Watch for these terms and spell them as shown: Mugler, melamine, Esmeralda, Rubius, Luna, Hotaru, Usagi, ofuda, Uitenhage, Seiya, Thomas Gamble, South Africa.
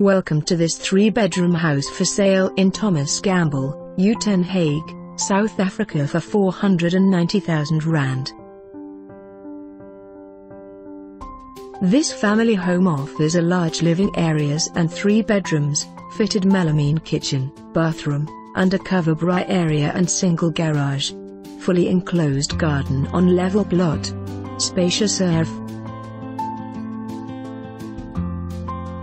Welcome to this 3-bedroom house for sale in Thomas Gamble, Uitenhage, South Africa for R490,000. This family home offers a large living areas and 3 bedrooms, fitted melamine kitchen, bathroom, undercover bra area and single garage. Fully enclosed garden on level plot. Spacious area.